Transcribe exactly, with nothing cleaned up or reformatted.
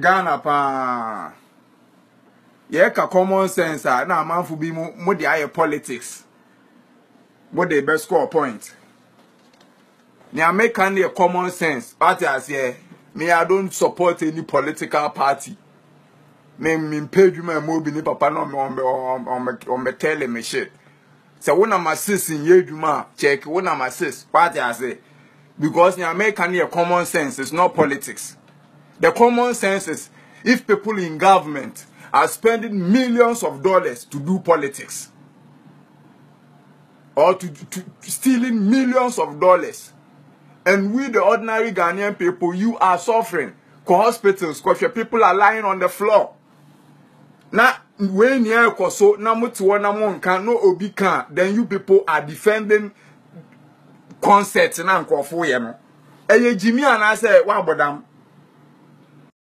Ghana pa. Yeah, common sense. Ah, na man fubi mo mo de aye politics. Mo de best score point. Ni American de common sense. But as yeah, me I don't support any political party. Me me pay you my mobile ni papa no me on me on me on me tell me shit. So when I'm assisting you, you ma check when I'm assist. But as yeah, because ni American de common sense. It's not politics. The common sense is if people in government are spending millions of dollars to do politics or to, to, to stealing millions of dollars, and we the ordinary Ghanaian people, you are suffering. Cause hospitals, cause your people are lying on the floor. Now when you cause so na mutuana can no obi can, then you people are defending concerts na nko for yemo. Eye Jimmy and I say, wow, madam.